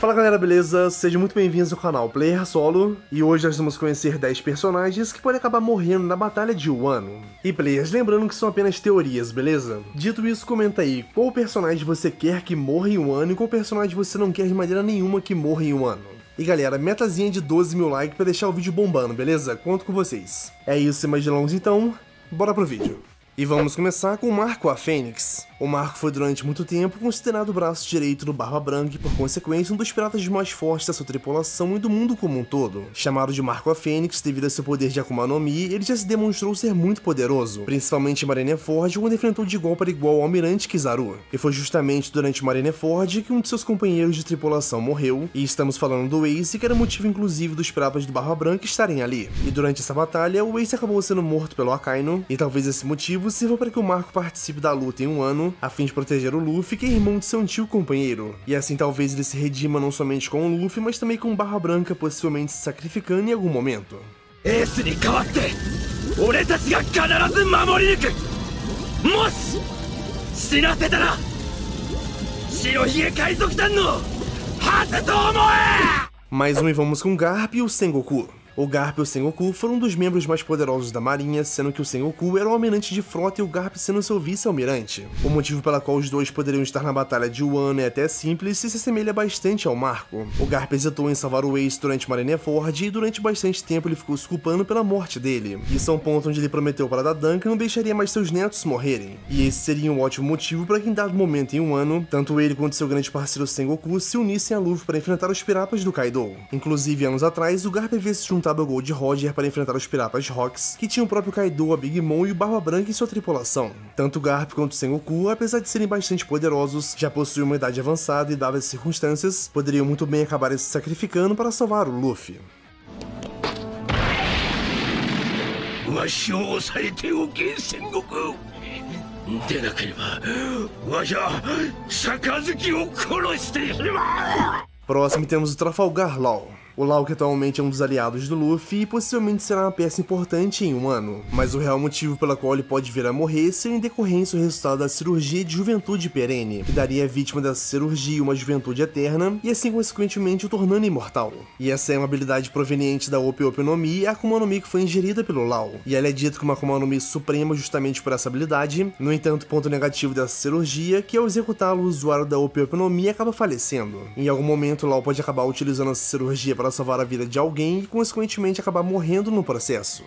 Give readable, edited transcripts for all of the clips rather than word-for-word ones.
Fala galera, beleza? Sejam muito bem-vindos ao canal Player Solo. E hoje nós vamos conhecer 10 personagens que podem acabar morrendo na batalha de Wano. E players, lembrando que são apenas teorias, beleza? Dito isso, comenta aí qual personagem você quer que morra em Wano e qual personagem você não quer de maneira nenhuma que morra em Wano. E galera, metazinha de 12 mil likes pra deixar o vídeo bombando, beleza? Conto com vocês. É isso, sem mais delongas então, bora pro vídeo. E vamos começar com Marco, a Fênix. O Marco foi durante muito tempo considerado o braço direito do Barba Branca e por consequência um dos piratas mais fortes da sua tripulação e do mundo como um todo. Chamado de Marco, a Fênix, devido a seu poder de Akuma no Mi, ele já se demonstrou ser muito poderoso, principalmente em Marineford, quando enfrentou de igual para igual o almirante Kizaru. E foi justamente durante Marineford que um de seus companheiros de tripulação morreu, e estamos falando do Ace, que era motivo inclusive dos piratas do Barba Branca estarem ali. E durante essa batalha, o Ace acabou sendo morto pelo Akainu, e talvez esse motivo sirva para que o Marco participe da luta em Wano, a fim de proteger o Luffy, que é irmão de seu antigo companheiro. E assim talvez ele se redima não somente com o Luffy, mas também com Barba Branca, possivelmente se sacrificando em algum momento. Mais um e vamos com Garp e o Sengoku. O Garp e o Sengoku foram um dos membros mais poderosos da Marinha, sendo que o Sengoku era o almirante de frota e o Garp sendo seu vice-almirante. O motivo pela qual os dois poderiam estar na batalha de Wano é até simples e se assemelha bastante ao Marco. O Garp hesitou em salvar o Ace durante Marineford e durante bastante tempo ele ficou se culpando pela morte dele. Isso é um ponto onde ele prometeu para Dadan que não deixaria mais seus netos morrerem. E esse seria um ótimo motivo para que em dado momento em Wano, tanto ele quanto seu grande parceiro Sengoku se unissem a Luffy para enfrentar os piratas do Kaido. Inclusive, anos atrás, o Garp havia se juntado ao Gold de Roger para enfrentar os piratas Rocks, que tinham o próprio Kaido, a Big Mom e o Barba Branca em sua tripulação. Tanto Garp quanto Sengoku, apesar de serem bastante poderosos, já possuíam uma idade avançada e, dadas as circunstâncias, poderiam muito bem acabar se sacrificando para salvar o Luffy. Próximo temos o Trafalgar Law. O Law, que atualmente é um dos aliados do Luffy e possivelmente será uma peça importante em Wano, mas o real motivo pela qual ele pode vir a morrer seria em decorrência do resultado da cirurgia de juventude perene, que daria à vítima dessa cirurgia uma juventude eterna e assim consequentemente o tornando imortal. E essa é uma habilidade proveniente da Ope Ope no Mi, a Akuma no Mi que foi ingerida pelo Law, e ela é dita como uma Akuma no Mi suprema justamente por essa habilidade. No entanto, o ponto negativo dessa cirurgia, que ao executá-lo o usuário da Ope Ope no Mi acaba falecendo. Em algum momento o Law pode acabar utilizando essa cirurgia para salvar a vida de alguém e consequentemente acabar morrendo no processo.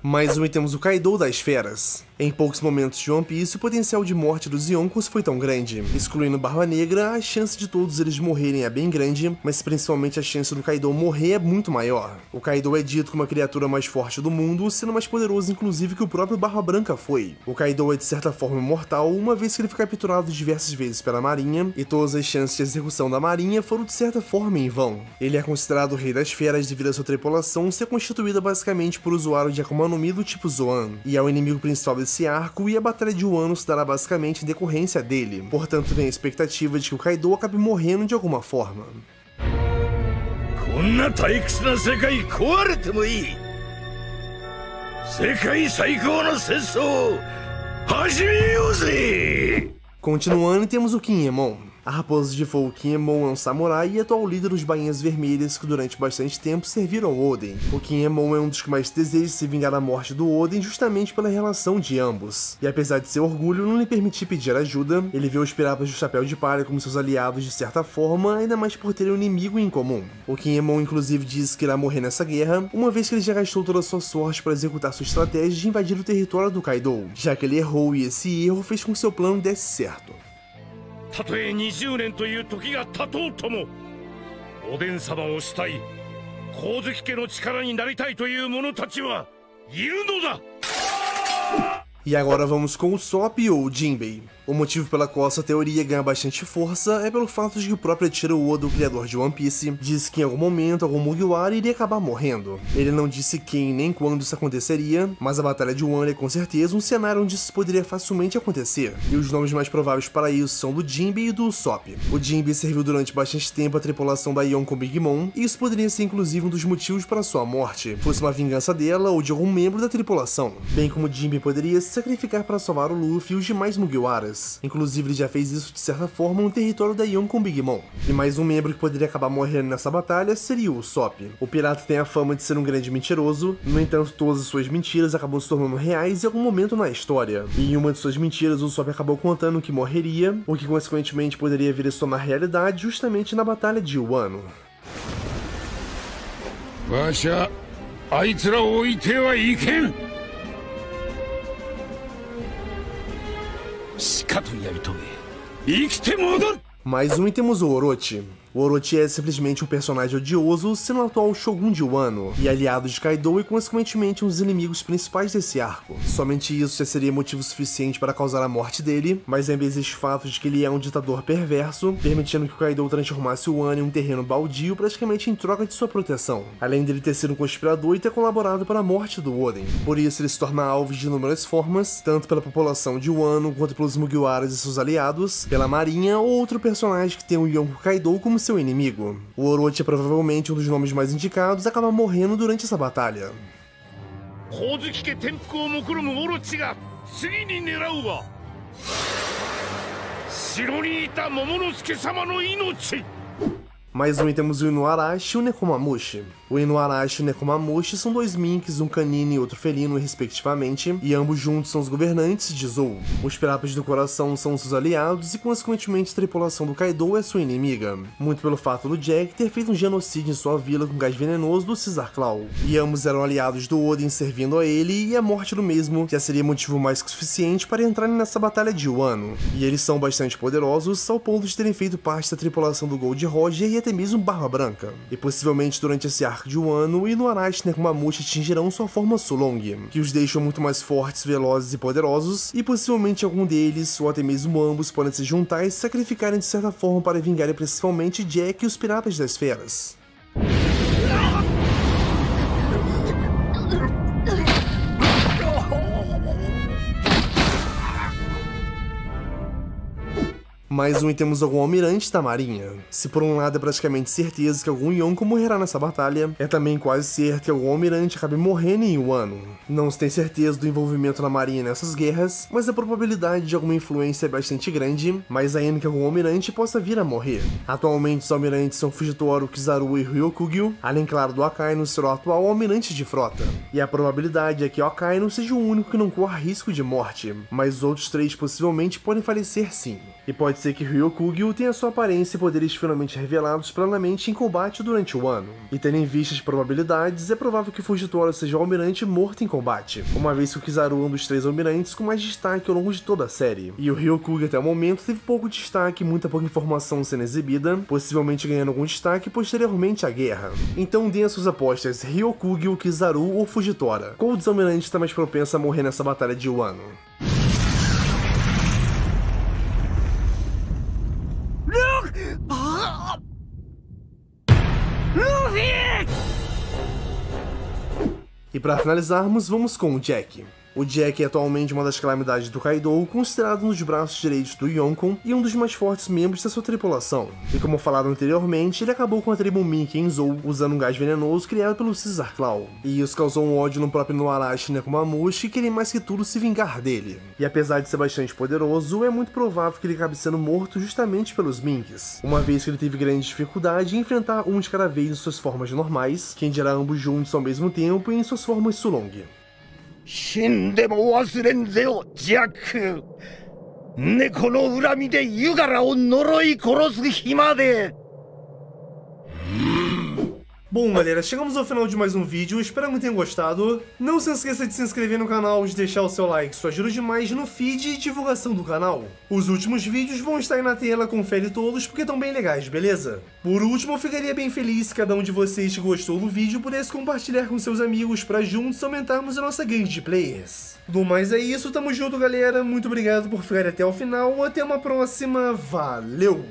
Mais um e temos o Kaidou das Esferas. Em poucos momentos de One Piece, o potencial de morte dos Yonkous foi tão grande. Excluindo Barba Negra, a chance de todos eles morrerem é bem grande, mas principalmente a chance do Kaido morrer é muito maior. O Kaido é dito como a criatura mais forte do mundo, sendo mais poderoso inclusive que o próprio Barba Branca foi. O Kaido é de certa forma imortal, uma vez que ele foi capturado diversas vezes pela Marinha, e todas as chances de execução da Marinha foram de certa forma em vão. Ele é considerado o Rei das Feras devido à sua tripulação ser constituída basicamente por usuário de Akuma no Mi do tipo Zoan, e é o inimigo principal desse arco, e a batalha de Wano se dará basicamente em decorrência dele. Portanto, tem a expectativa de que o Kaido acabe morrendo de alguma forma. Continuando, temos o Kinemon. A raposa de fogo Kinemon é um samurai e atual líder dos bainhas vermelhas que durante bastante tempo serviram ao Oden. O Kinemon é um dos que mais deseja se vingar da morte do Oden justamente pela relação de ambos. E apesar de seu orgulho não lhe permitir pedir ajuda, ele vê os piratas do Chapéu de Palha como seus aliados de certa forma, ainda mais por terem um inimigo em comum. O Kinemon inclusive diz que irá morrer nessa guerra, uma vez que ele já gastou toda a sua sorte para executar sua estratégia de invadir o território do Kaido, já que ele errou e esse erro fez com que seu plano desse certo. E agora vamos com o Usopp ou Jinbei. O motivo pela qual essa teoria ganha bastante força é pelo fato de que o próprio Eiichiro Oda, o criador de One Piece, disse que em algum momento algum Mugiwara iria acabar morrendo. Ele não disse quem nem quando isso aconteceria, mas a Batalha de Wano é com certeza um cenário onde isso poderia facilmente acontecer. E os nomes mais prováveis para isso são do Jinbei e do Usopp. O Jinbei serviu durante bastante tempo a tripulação da Yonkou Big Mom, e isso poderia ser inclusive um dos motivos para sua morte, fosse uma vingança dela ou de algum membro da tripulação, bem como Jinbei poderia se sacrificar para salvar o Luffy e os demais Mugiwaras. Inclusive, ele já fez isso de certa forma no território da Yonkou Big Mom. E mais um membro que poderia acabar morrendo nessa batalha seria o Usopp. O pirata tem a fama de ser um grande mentiroso, no entanto todas as suas mentiras acabam se tornando reais em algum momento na história. E em uma de suas mentiras, o Usopp acabou contando que morreria, o que consequentemente poderia vir a se tornar realidade justamente na Batalha de Wano. Mais um e temos o Orochi. O Orochi é simplesmente um personagem odioso, sendo o atual Shogun de Wano, e aliado de Kaido e consequentemente um dos inimigos principais desse arco. Somente isso já seria motivo suficiente para causar a morte dele, mas ainda existe o fato de que ele é um ditador perverso, permitindo que o Kaido transformasse o Wano em um terreno baldio praticamente em troca de sua proteção, além dele ter sido um conspirador e ter colaborado para a morte do Oden. Por isso ele se torna alvo de inúmeras formas, tanto pela população de Wano, quanto pelos Mugiwaras e seus aliados, pela Marinha ou outro personagem que tem o Yonkou Kaido como seu inimigo. O Orochi é provavelmente um dos nomes mais indicados, acaba morrendo durante essa batalha. Mais um temos o Inuarashi e o Nekomamushi. O Inuarashi e o Nekomamushi são dois minks, um canino e outro felino, respectivamente, e ambos juntos são os governantes de Zou. Os Piratas do Coração são seus aliados e, consequentemente, a tripulação do Kaido é sua inimiga, muito pelo fato do Jack ter feito um genocídio em sua vila com gás venenoso do Caesar Claw. E ambos eram aliados do Oden, servindo a ele, e a morte do mesmo já seria motivo mais que suficiente para entrarem nessa batalha de Wano. E eles são bastante poderosos, ao ponto de terem feito parte da tripulação do Gold de Roger e até mesmo Barba Branca. E possivelmente durante esse arco de Wano, Inuarashi e Nekomamushi atingirão sua forma Sulong, que os deixam muito mais fortes, velozes e poderosos, e possivelmente algum deles, ou até mesmo ambos, podem se juntar e se sacrificarem de certa forma para vingarem principalmente Jack e os Piratas das Esferas. Mais um e temos algum almirante da marinha. Se por um lado é praticamente certeza que algum Yonkou morrerá nessa batalha, é também quase certo que algum almirante acabe morrendo em Wano. Não se tem certeza do envolvimento da marinha nessas guerras, mas a probabilidade de alguma influência é bastante grande, mas ainda que algum almirante possa vir a morrer. Atualmente os almirantes são Fujitora, Kizaru e Ryokugyu, além claro do Akainu ser o atual almirante de frota. E a probabilidade é que o Akainu seja o único que não corra risco de morte, mas os outros três possivelmente podem falecer sim. E pode ser que Ryokugyu tenha sua aparência e poderes finalmente revelados plenamente em combate durante o ano. E tendo em vista as probabilidades, é provável que Fujitora seja o almirante morto em combate, uma vez que o Kizaru é um dos três almirantes com mais destaque ao longo de toda a série. E o Ryokugyu até o momento teve pouco destaque e muita pouca informação sendo exibida, possivelmente ganhando algum destaque posteriormente à guerra. Então deem as suas apostas Ryokugyu, Kizaru ou Fujitora. Qual dos almirantes está mais propenso a morrer nessa batalha de Wano? E para finalizarmos, vamos com o Jack. O Jack é atualmente uma das calamidades do Kaido, considerado um dos braços direitos do Yonkou e um dos mais fortes membros da sua tripulação. E como falado anteriormente, ele acabou com a tribo Mink em Zou, usando um gás venenoso criado pelo Caesar Claw. E isso causou um ódio no próprio Inuarashi e Nekomamushi, querem mais que tudo se vingar dele. E apesar de ser bastante poderoso, é muito provável que ele acabe sendo morto justamente pelos Minks, uma vez que ele teve grande dificuldade em enfrentar um de cada vez em suas formas normais, quem dirá ambos juntos ao mesmo tempo e em suas formas Sulong. Bom, galera, chegamos ao final de mais um vídeo, espero que tenham gostado. Não se esqueça de se inscrever no canal e de deixar o seu like, isso ajuda demais no feed e divulgação do canal. Os últimos vídeos vão estar aí na tela, confere todos porque estão bem legais, beleza? Por último, eu ficaria bem feliz se cada um de vocês que gostou do vídeo pudesse compartilhar com seus amigos para juntos aumentarmos a nossa gangue de players. Do mais é isso, tamo junto, galera, muito obrigado por ficar até o final, até uma próxima, valeu!